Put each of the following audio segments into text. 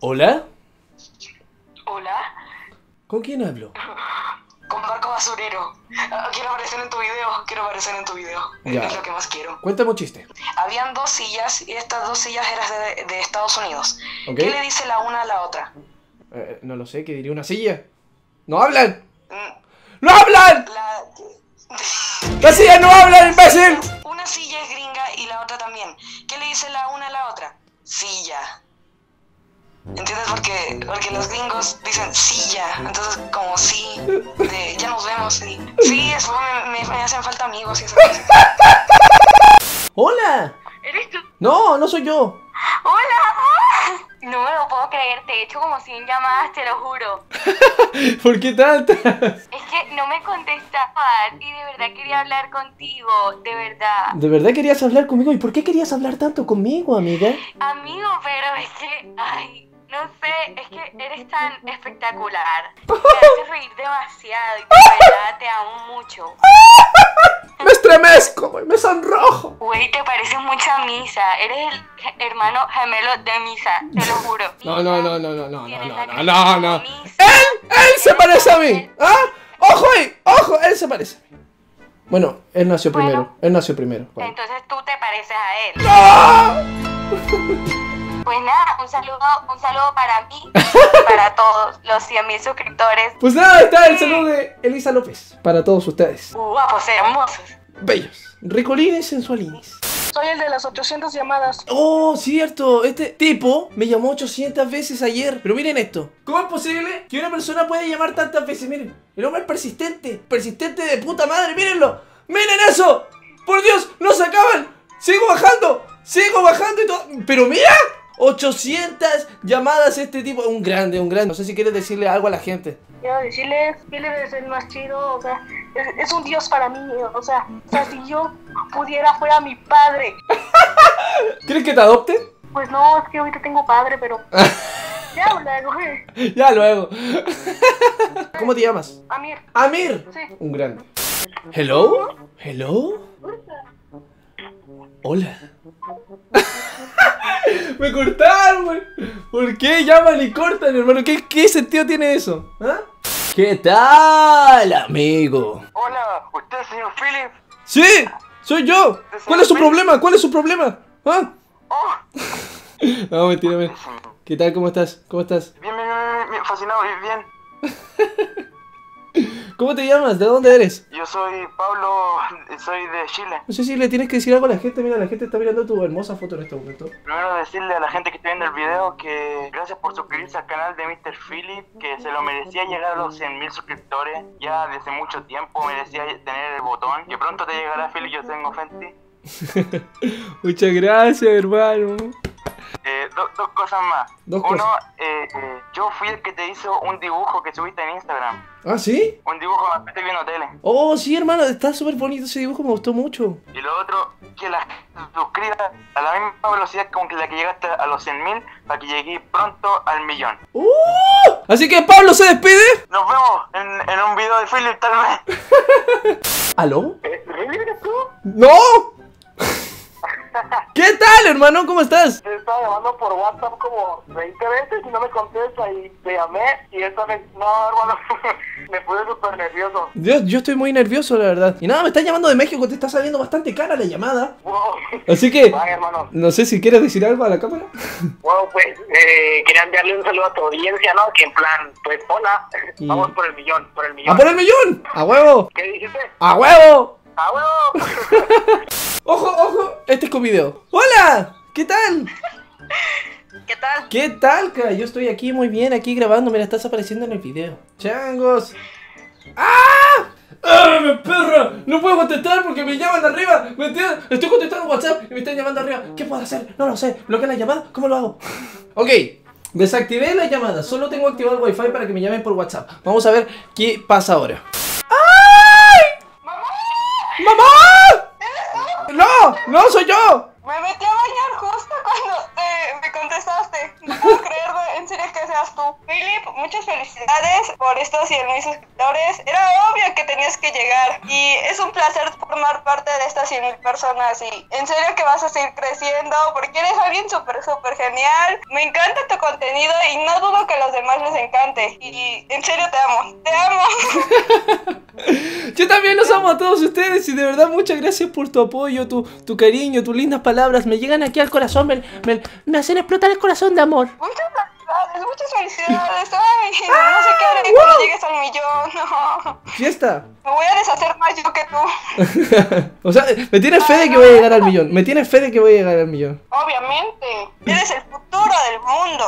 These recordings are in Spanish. ¿Hola? ¿Hola? ¿Con quién hablo? Con Barco Basurero. Quiero aparecer en tu video, ya. Es lo que más quiero. Cuéntame un chiste. Habían dos sillas y estas dos sillas eran de Estados Unidos. Okay. ¿Qué le dice la una a la otra? No lo sé, ¿qué diría una silla? ¡No hablan! ¡No hablan! ¡La silla no habla, imbécil! Una silla es gringa y la otra también. ¿Qué le dice la una a la otra? Silla. ¿Entiendes? Porque los gringos dicen silla, entonces como sí, de ya nos vemos, sí. Sí, eso me hacen falta amigos y eso. ¡Hola! ¿Eres tú? No, no soy yo. ¡Hola! No me lo puedo creer, te he hecho como 100 llamadas, te lo juro. ¿Por qué tantas? Es que no me contestabas y de verdad quería hablar contigo, de verdad. ¿De verdad querías hablar conmigo? ¿Y por qué querías hablar tanto conmigo, amiga? Amigo, pero es que... ay, no sé, es que eres tan espectacular. Me haces reír demasiado y de verdad te amo mucho. Me estremezco, me sonrojo. Güey, te pareces mucho a Misa. Eres el hermano gemelo de Misa, te lo juro. No. Él se parece a mí. ¿Ah? Ojo ahí, ojo, él se parece a mí. Bueno, él nació primero. Vale. Entonces tú te pareces a él. ¡No! Pues nada, un saludo para mí, para todos los 100.000 suscriptores. Pues nada, está el saludo de Elisa López para todos ustedes. Guapos, hermosos, bellos, ricolines, sensualines. Soy el de las 800 llamadas. Oh, cierto, este tipo me llamó 800 veces ayer. Pero miren esto, ¿cómo es posible que una persona pueda llamar tantas veces? Miren, el hombre es persistente, de puta madre, mírenlo. ¡Miren eso! ¡Por Dios, no se acaban! ¡Sigo bajando! Y todo... ¡Pero mira! 800 llamadas este tipo. Un grande, No sé si quieres decirle algo a la gente. Quiero decirles que él es el más chido. O sea, es un dios para mí. O sea, si yo pudiera fuera mi padre. ¿Quieres que te adopte? Pues no, es que ahorita tengo padre, pero... ya luego, ¿Cómo te llamas? Amir. ¿Amir? Sí. Un grande. ¿Hello? Hola. Me cortaron, güey. ¿Por qué llaman y cortan, hermano? ¿Qué sentido tiene eso? ¿Ah? ¿Qué tal, amigo? Hola, ¿usted es señor Philip? Sí, soy yo. ¿Cuál es su problema? ¿Ah? Oh. No, mentira, mira. ¿Qué tal? ¿Cómo estás? Bien, fascinado, bien. ¿Cómo te llamas? ¿De dónde eres? Yo soy Pablo, soy de Chile. No sé si le tienes que decir algo a la gente. Mira, la gente está mirando tu hermosa foto en este momento. Primero decirle a la gente que está viendo el video que gracias por suscribirse al canal de Mr. Philip, que se lo merecía llegar a los 100.000 suscriptores. Ya desde mucho tiempo merecía tener el botón. Que pronto te llegará, Philip, yo tengo fe en ti. Muchas gracias, hermano. Dos cosas más. Uno, yo fui el que te hizo un dibujo que subiste en Instagram. ¿Ah, sí? Un dibujo que estoy viendo tele. Oh, sí, hermano, está súper bonito ese dibujo, me gustó mucho. Y lo otro, que la suscriba a la misma velocidad con la que llegaste a los 100.000 para que llegué pronto al millón. Así que Pablo se despide. Nos vemos en un video de Philip, tal vez. ¿Aló? ¿Eres tú? ¡No! ¿Qué tal, hermano? ¿Cómo estás? Te estaba llamando por WhatsApp como 20 veces y no me contesta y te llamé y esta vez... no, hermano, me puse súper nervioso. Dios, yo estoy muy nervioso, la verdad. Y nada, me estás llamando de México, te está saliendo bastante cara la llamada. Wow. Así que... vale, hermano. No sé si quieres decir algo a la cámara. Bueno, pues, quería enviarle un saludo a tu audiencia, ¿no? Que en plan, pues, hola, y... vamos por el millón, ¡Ah, por el millón! ¡A huevo! ¿Qué dijiste? ¡A huevo! ¡A huevo! ¡Ojo, ojo! Este es con video. ¡Hola! ¿Qué tal? ¿Qué tal? ¿Qué tal, cara? Yo estoy aquí muy bien, aquí grabando. Mira, estás apareciendo en el video. ¡Changos! ¡Ah! ¡Ah, mi perra! No puedo contestar porque me llaman arriba. ¿Me entiendes? Estoy contestando WhatsApp y me están llamando arriba. ¿Qué puedo hacer? No lo sé. ¿Bloquear la llamada? ¿Cómo lo hago? Ok. Desactivé la llamada. Solo tengo activado el wifi para que me llamen por WhatsApp. Vamos a ver qué pasa ahora. ¡Mamá! ¡No! ¡No soy yo! Me metí a bañar justo cuando me contestaste. No puedo creer, en serio, que seas tú. Philip, muchas felicidades por estos 100,000 suscriptores. Era obvio que tenías que llegar. Y es un placer formar parte de estas 100,000 personas. Y en serio que vas a seguir creciendo, porque eres alguien súper, súper genial. Me encanta tu contenido y no dudo que a los demás les encante. Y en serio te amo. ¡Te amo! Yo también los amo a todos ustedes. Y de verdad muchas gracias por tu apoyo, tu cariño, tus lindas palabras. Me llegan aquí al corazón, me hacen explotar el corazón de amor. Muchas felicidades, ay, no sé qué haré cuando llegues al millón. No. Fiesta. Me voy a deshacer más yo que tú. O sea, me tienes fe de que voy a llegar al millón. Me tienes fe de que voy a llegar al millón. Obviamente, eres el futuro del mundo.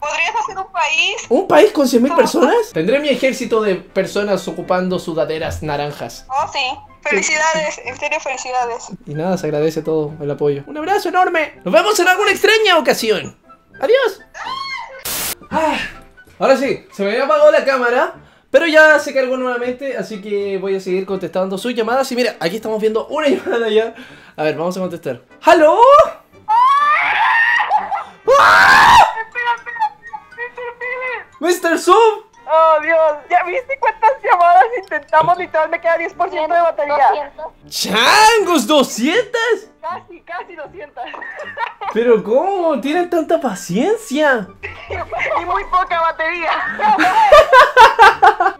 ¿Podrías hacer un país? ¿Un país con 100,000 personas? Tendré mi ejército de personas ocupando sudaderas naranjas. Oh, sí. Felicidades, en serio, felicidades. Y nada, se agradece todo el apoyo. Un abrazo enorme. Nos vemos en alguna extraña ocasión. ¡Adiós! Ah, ahora sí, se me había apagado la cámara, pero ya se cargó nuevamente, así que voy a seguir contestando sus llamadas. Y mira, aquí estamos viendo una llamada ya. A ver, vamos a contestar. ¡Halo! ¡Ah! ¡Mr. Sub! ¡Oh, Dios! ¿Ya viste cuántas llamadas intentamos? Literal, me queda 10% de batería. 200. ¡Changos! ¿200? Casi 200. ¿Pero cómo? ¿Tienen tanta paciencia? Y muy poca batería.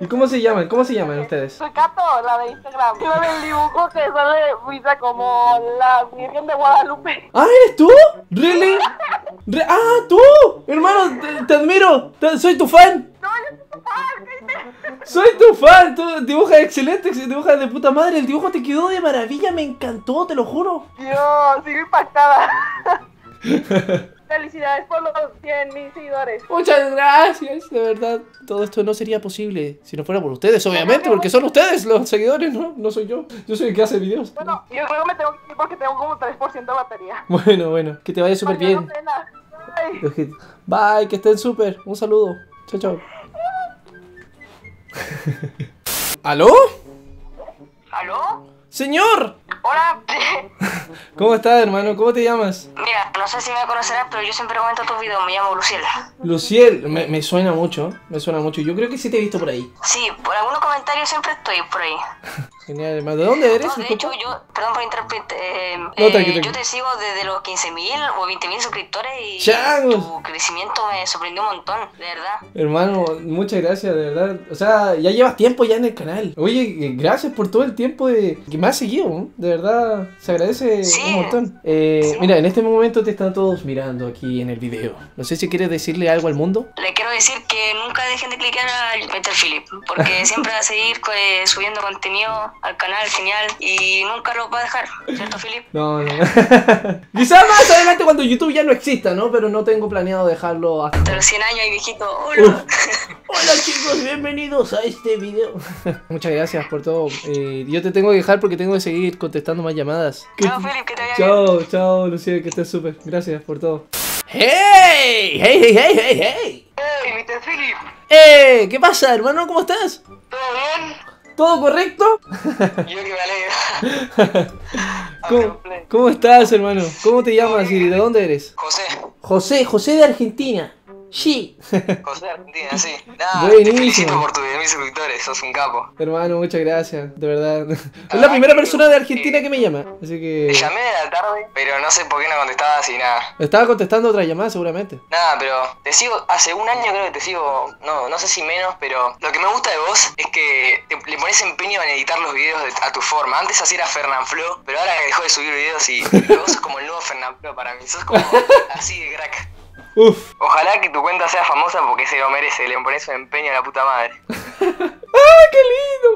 ¿Y cómo se llaman? ¿Cómo se llaman ustedes? Soy Cato, la de Instagram. La del dibujo que sale Misa como la Virgen de Guadalupe. ¡Ah, eres tú! ¿Really? ¡Ah, tú! Hermano, te admiro. Soy tu fan. Soy tu fan, tú dibujas excelente, dibujas de puta madre, el dibujo te quedó de maravilla, me encantó, te lo juro. Dios, sigo impactada. Felicidades por los 100,000 seguidores. Muchas gracias, de verdad. Todo esto no sería posible si no fuera por ustedes, obviamente, porque son ustedes los seguidores, ¿no? No soy yo, yo soy el que hace videos. Bueno, yo creo que me tengo que ir porque tengo como 3% de batería. Bueno, que te vaya súper bien. Bye, que estén súper, un saludo. Chao, chao. ¿Aló? ¿Aló? ¡Señor! Hola. ¿Cómo estás, hermano? ¿Cómo te llamas? Mira, no sé si me conocerás, pero yo siempre comento tus videos. Me llamo Luciel. Luciel, me suena mucho, me suena mucho. Yo creo que sí te he visto por ahí. Sí, por algunos comentarios siempre estoy por ahí. Genial, hermano. ¿De dónde eres? No, de hecho, yo, perdón por interrumpirte, yo te sigo desde los 15,000 o 20,000 suscriptores y ¡changos! Tu crecimiento me sorprendió un montón, de verdad. Hermano, muchas gracias, de verdad. O sea, ya llevas tiempo ya en el canal. Oye, gracias por todo el tiempo que me has seguido, ¿eh? De verdad, se agradece un montón. Sí. Mira, en este momento te están todos mirando aquí en el video. No sé si quieres decirle algo al mundo. Le quiero decir que nunca dejen de clicar al Mr. Philip, porque siempre va a seguir subiendo contenido al canal, genial, y nunca lo va a dejar, ¿cierto, Philip? No. Quizás más adelante cuando YouTube ya no exista, ¿no? Pero no tengo planeado dejarlo hasta... Entre los 100 años, viejito. Hola. Hola, chicos, bienvenidos a este video. Muchas gracias por todo. Yo te tengo que dejar porque tengo que seguir contestando más llamadas. Chao, Philip, que te vaya bien. Chao, Lucía, que estés súper. Gracias por todo. ¡Hey! ¡Hey! ¡Hey, Mr. Philip! ¡Hey! ¿Qué pasa, hermano? ¿Cómo estás? ¿Todo bien? ¿Todo correcto? Yo que me alegro. ¿Cómo estás, hermano? ¿Cómo te llamas y de dónde eres? José. José de Argentina. Sí. José de Argentina, sí. Nada, buenísimo. Te felicito por tu video, mis suscriptores, sos un capo. Hermano, muchas gracias, de verdad. Es la primera persona de Argentina que me llama, así que... Te llamé de la tarde, pero no sé por qué no contestabas y nada. Estaba contestando otra llamada seguramente. Nada, pero te sigo, hace un año creo que te sigo, no sé si menos, pero lo que me gusta de vos es que le pones empeño en editar los videos a tu forma. Antes así era Fernanflo, pero ahora dejó de subir videos y vos sos como el nuevo Fernanflo para mí, sos como así de crack. Uf. Ojalá que tu cuenta sea famosa porque se lo merece, le pones un empeño a la puta madre. ¡Ah, qué lindo!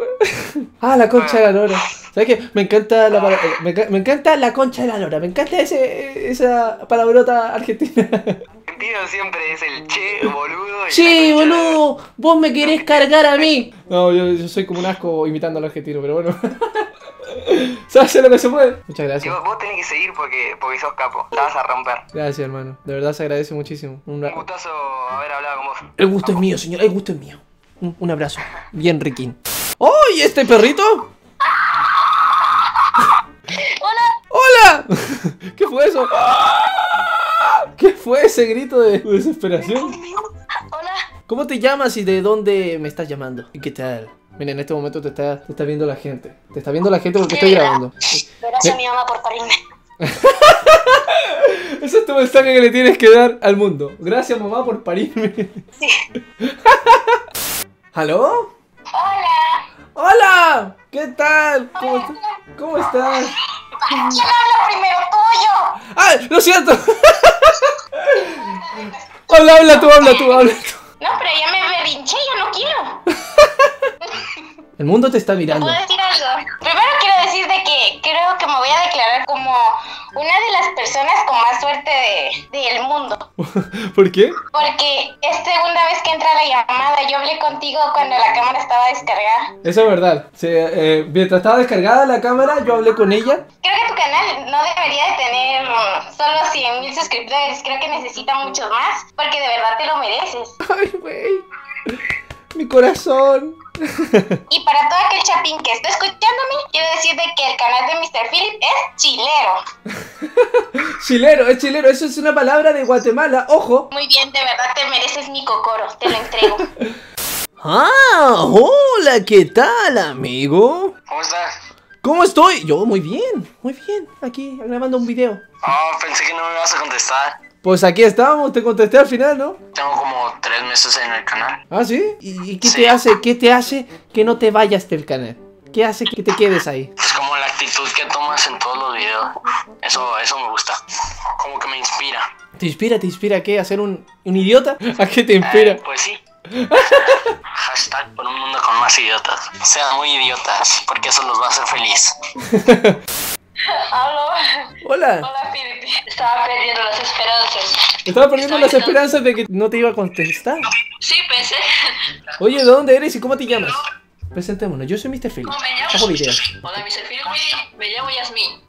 Ah, la concha de la lora. ¿Sabes qué? Me encanta la concha de la lora, me encanta esa palabrota argentina. Argentino siempre es el che, boludo. ¡Che, boludo! ¡Vos me querés cargar a mí! No, yo soy como un asco imitando al argentino, pero bueno. Se hace lo que se puede. Muchas gracias. Vos tenés que seguir porque sos capo. La vas a romper. Gracias, hermano. De verdad se agradece muchísimo. Un gustazo haber hablado con vos. El gusto es mío, señor. El gusto es mío. Un abrazo. Bien riquín. ¡Oh! ¿Y este perrito? ¡Hola! ¡Hola! ¿Qué fue eso? ese grito de desesperación. Hola. ¿Cómo te llamas y de dónde me estás llamando? ¿Y qué tal? Mira, en este momento te está viendo la gente. Te está viendo la gente porque estoy grabando. Gracias a mi mamá por parirme. Ese es tu mensaje que le tienes que dar al mundo. Gracias, mamá, por parirme. Sí. ¿Aló? Hola. Hola. ¿Qué tal? ¿Cómo estás? ¿Quién habla primero? ¿Tuyo? ¡Ah! ¡Lo siento! Hola, habla tú. No, pero ya me berrinché, yo no quiero. El mundo te está mirando. ¿Puedo decir algo? Primero quiero decir de que creo que me voy a declarar como una de las personas con más suerte del mundo. ¿Por qué? Porque es segunda vez que entra la llamada. Yo hablé contigo cuando la cámara estaba descargada. Eso es verdad. Sí, mientras estaba descargada la cámara, yo hablé con ella. Creo que tu canal no debería de tener solo 100.000 suscriptores. Creo que necesita muchos más, porque de verdad te lo mereces. Ay, güey. Mi corazón. Y para todo aquel chapín que está escuchándome, quiero decirte que el canal de Mr. Philip es chilero. Chilero, es chilero, eso es una palabra de Guatemala, ojo. Muy bien, de verdad te mereces mi cocoro, te lo entrego. Ah, hola, ¿qué tal, amigo? ¿Cómo estás? ¿Cómo estoy? Yo muy bien, aquí grabando un video. Ah, pensé que no me ibas a contestar. Pues aquí estamos, te contesté al final, ¿no? Tengo como 3 meses en el canal. ¿Ah, sí? ¿Y qué te hace que no te vayas del canal? ¿Qué hace que te quedes ahí? Pues como la actitud que tomas en todos los videos. Eso me gusta. Como que me inspira. ¿Te inspira a qué? ¿A ser un idiota? ¿A qué te inspira? Pues sí. Hashtag por un mundo con más idiotas. Sean muy idiotas, porque eso los va a hacer feliz. ¿Aló? Hola. Hola, Filipe. Estaba perdiendo las esperanzas. Estaba perdiendo las esperanzas de que no te iba a contestar. Sí, pensé. Oye, ¿de dónde eres y cómo te llamas? Presentémonos, yo soy Mr. Philip. ¿Cómo me llamas? Hola, Mr. Philip. Me llamo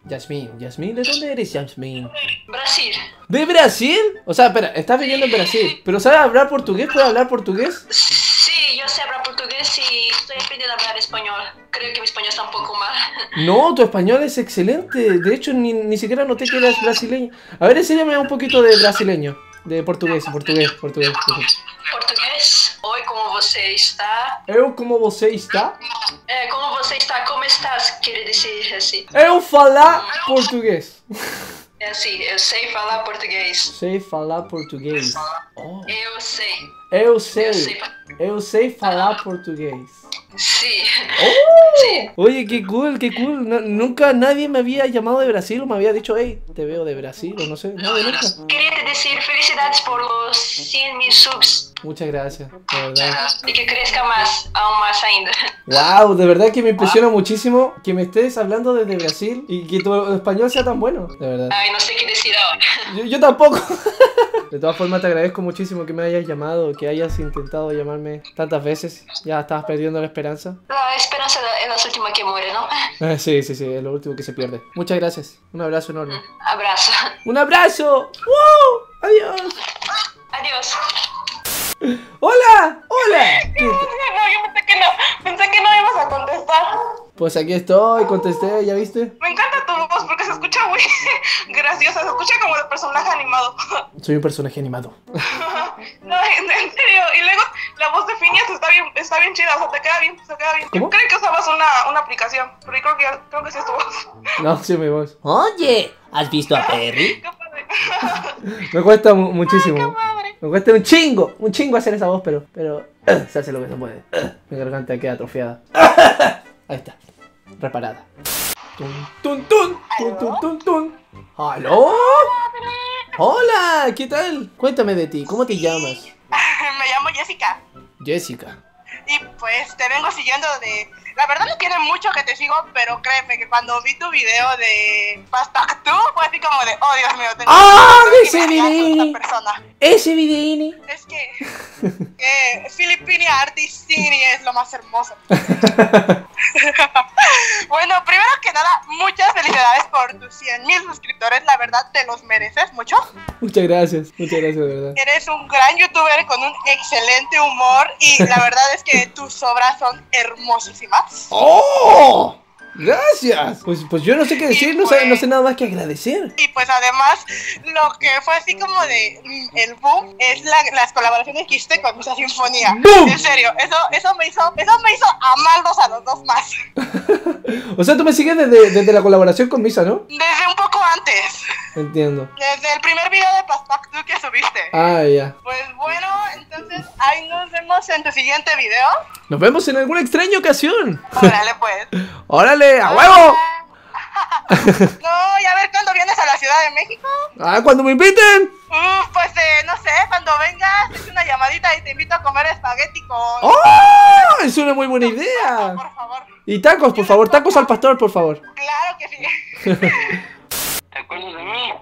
Yasmin. Yasmin, ¿de dónde eres, Yasmin? Brasil. ¿De Brasil? O sea, espera, estás viviendo en Brasil. ¿Pero sabes hablar portugués? ¿Puedes hablar portugués? Sí, yo sé hablar portugués y estoy aprendiendo a hablar español. Creo que mi español está un poco mal. No, tu español es excelente. De hecho, ni siquiera noté que eras brasileño. A ver, enséñame un poquito de brasileño. De português. Português? Oi, como você está? Eu, como você está? É, como você está, como estás, quer dizer assim. Eu falar português. É assim, eu sei falar português. Sei falar português. Oh. Eu sei. Eu sei falar português. Sí. Oh, sí. Oye, qué cool, qué cool. No, nunca nadie me había llamado de Brasil o me había dicho, hey, te veo de Brasil o no sé. Nadie nunca. Quería decir felicidades por los 100.000 subs. Muchas gracias, de verdad. Y que crezca más, aún más ainda. Wow, de verdad que me impresiona muchísimo que me estés hablando desde Brasil y que tu español sea tan bueno, de verdad. Ay, no sé qué decir ahora. Yo tampoco. De todas formas, te agradezco muchísimo que me hayas llamado, que hayas intentado llamarme tantas veces. Ya estabas perdiendo la esperanza. La esperanza es la última que muere, ¿no? Sí, es lo último que se pierde. Muchas gracias. Un abrazo enorme. Abrazo. ¡Un abrazo! ¡Wow! ¡Adiós! ¡Adiós! ¡Hola! ¡Hola! Pensé que no ibas a contestar. Pues aquí estoy, contesté, ¿ya viste? Me encanta tu voz porque se escucha muy graciosa, se escucha como de personaje animado. Soy un personaje animado. No, en serio, y luego la voz de Phineas está bien chida, o sea, se queda bien. ¿Cómo? Yo creo que usabas una aplicación, pero yo creo que sí es tu voz. No, sí es mi voz. Oye, ¿has visto a Perry? Qué padre. Me cuesta muchísimo. Ay, qué padre. Me cuesta un chingo hacer esa voz, pero se hace lo que se puede. Mi garganta queda atrofiada. Ahí está, reparada. ¿Aló? Hola, ¿qué tal? Cuéntame de ti, ¿cómo te llamas? Me llamo Jessica. Jessica. Y pues te vengo siguiendo de... La verdad no tiene mucho que te sigo, pero créeme que cuando vi tu video de Pastac2 fue así como de, oh Dios mío, tengo que ese videíni, ese videíni. Es que Filipina Artistini es lo más hermoso. Bueno, primero que nada, muchas felicidades por tus 100.000 suscriptores, la verdad te los mereces mucho. Muchas gracias, de verdad. Eres un gran youtuber con un excelente humor y la verdad es que tus obras son hermosísimas. ¡Oh! Gracias. Pues yo no sé qué decir, pues, no sé nada más que agradecer. Y pues además, lo que fue así como de el boom es las colaboraciones que hiciste con Misa Sinfonía. ¡Bum! En serio, eso me hizo amarlos a los dos más. O sea, tú me sigues desde la colaboración con Misa, ¿no? Desde un poco antes. Entiendo. Desde el primer video de Pastac2 que subiste. Ah, ya. Pues bueno, entonces ahí nos vemos en tu siguiente video. Nos vemos en alguna extraña ocasión. Órale pues. ¡Órale! ¡A huevo! No, y a ver, ¿cuándo vienes a la Ciudad de México? Ah, cuando me inviten. Pues no sé, cuando vengas, es una llamadita y te invito a comer espagueti con... ¡Oh! Es una muy buena idea. Por favor. Y tacos, por favor, tacos al pastor, por favor. Claro que sí. ¿Te acuerdas de mí?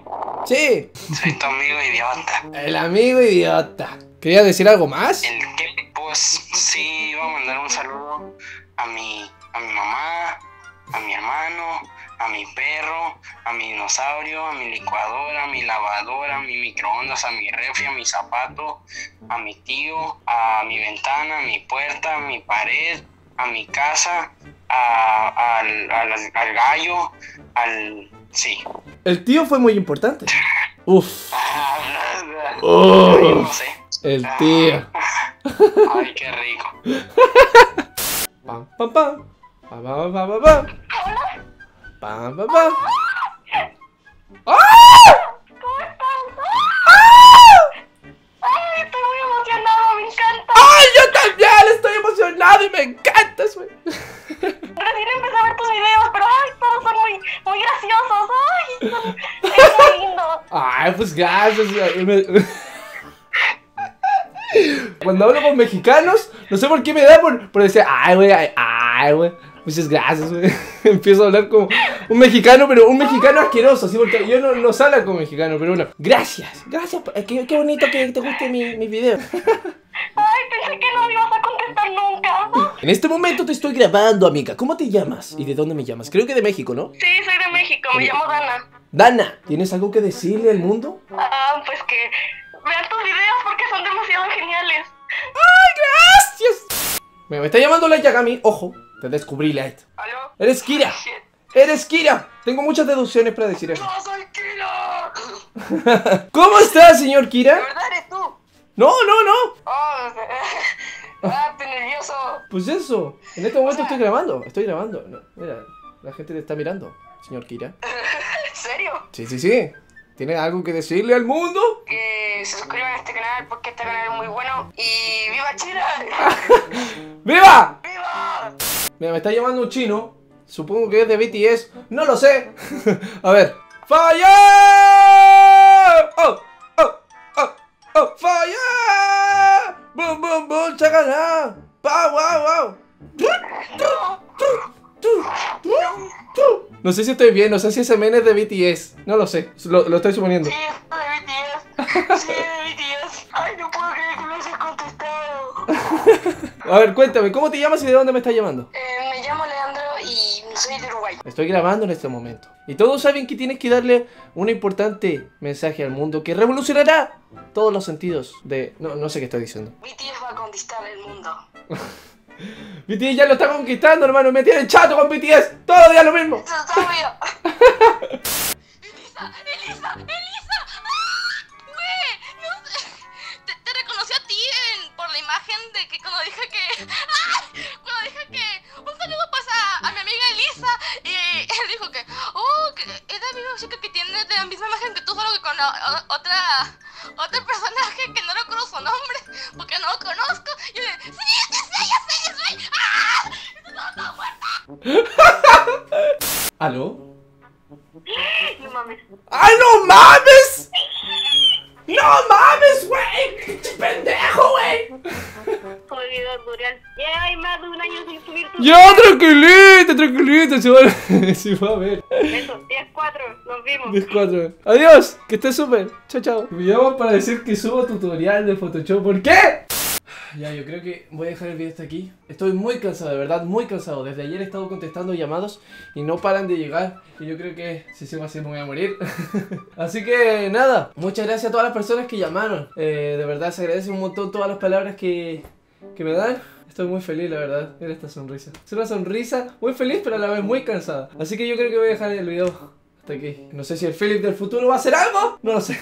Sí. Soy tu amigo idiota. El amigo idiota. ¿Querías decir algo más? El que, pues sí, iba a mandar un saludo a mi mamá, a mi hermano, a mi perro, a mi dinosaurio, a mi licuadora, a mi lavadora, a mi microondas, a mi refri, a mi zapato, a mi tío, a mi ventana, a mi puerta, a mi pared, a mi casa, al gallo, al... sí. El tío fue muy importante. Uf. Oh, no sé. El tío. Ay, qué rico. Pam, pam, pam. Pam, pam, pam, pam, pam. Pam, pam, pam. ¡Ah! ¿Cómo estás? ¡Ah! Ay, estoy muy emocionado, me encanta. Ay, yo también estoy emocionado y me encanta, güey. Recién empecé a ver tus videos, pero ay, todos son muy graciosos. Ay, es muy lindo. Ay, pues gracias. Cuando hablo con mexicanos, no sé por qué me da por decir, ay, güey, ay, güey. Muchas gracias, güey. Empiezo a hablar como un mexicano, pero un mexicano asqueroso, así porque yo no salgo como mexicano, pero bueno. Gracias, gracias. Qué bonito que te guste mi video. Ay, pensé que no me ibas a contestar nunca. En este momento te estoy grabando, amiga. ¿Cómo te llamas? ¿Y de dónde me llamas? Creo que de México, ¿no? Sí, soy de México, me llamo Dana. Dana, ¿tienes algo que decirle al mundo? Ah, pues que... vean tus videos porque son demasiado geniales. ¡Ay, gracias! Me está llamando la Yagami, ojo. Te descubrí, Light. ¿Aló? ¡Eres Kira! Oh, ¡eres Kira! Tengo muchas deducciones para decir eso. ¡No soy Kira! ¿Cómo estás, señor Kira? ¿De verdad eres tú? No, no, no. Estoy nervioso. Pues eso, en este momento estoy grabando. No, mira, la gente te está mirando, señor Kira. ¿En serio? Sí, sí, sí. ¿Tienes algo que decirle al mundo? Que se suscriban a este canal porque este canal es muy bueno. Y ¡viva China! ¡Viva! ¡Viva! Mira, me está llamando un chino. Supongo que es de BTS. No lo sé. A ver. ¡Fire! ¡Oh! ¡Oh! ¡Oh! ¡Oh! ¡Fire! ¡Bum! ¡Bum! ¡Bum! ¡Chacalá! ¡Wow! ¡Wow! ¡Wow! No sé si estoy bien, no sé si ese men es de BTS. No lo sé, lo estoy suponiendo. Sí, es de BTS. Sí, es de BTS. Ay, no puedo creer que me hayas contestado. A ver, cuéntame, ¿cómo te llamas y de dónde me estás llamando? Me llamo Leandro y soy de Uruguay. Estoy grabando en este momento. Y todos saben que tienes que darle un importante mensaje al mundo que revolucionará todos los sentidos de... No sé qué estoy diciendo. BTS va a conquistar el mundo. BTS ya lo está conquistando, hermano. Me tienen chato con BTS. Todo el día lo mismo. Eso es obvio. Elisa. ¡Ah! Güey, no sé. Te reconocí a ti por la imagen de que cuando dije que... ¡Ah! Cuando dije que un saludo pasa a mi amiga Elisa. Y él dijo que... ¡Oh! Que es la misma chica que tiene la misma imagen que tú, solo que con otro personaje que no recuerdo su nombre porque no lo conozco. Y le... ¡Sí! ¿Aló? No mames. ¡Ay, no mames! ¡No mames, güey! ¡Qué pendejo, güey! Olvidó Durial. Ya hay más de un año sin subir tu... ¡Ya, tranquilita! Se va a ver. Eso, 10-4, nos vimos. 10-4. Adiós, que estés súper. Chao, chao. Me llaman para decir que subo tutorial de Photoshop. ¿Por qué? Ya, yo creo que voy a dejar el video hasta aquí. Estoy muy cansado, de verdad, muy cansado. Desde ayer he estado contestando llamados y no paran de llegar. Y yo creo que si sigo así me voy a morir. Así que nada, muchas gracias a todas las personas que llamaron. De verdad, se agradece un montón todas las palabras que que me dan. Estoy muy feliz, la verdad. Mira esta sonrisa. Es una sonrisa muy feliz, pero a la vez muy cansada. Así que yo creo que voy a dejar el video hasta aquí. No sé si el Philip del futuro va a hacer algo. No lo sé.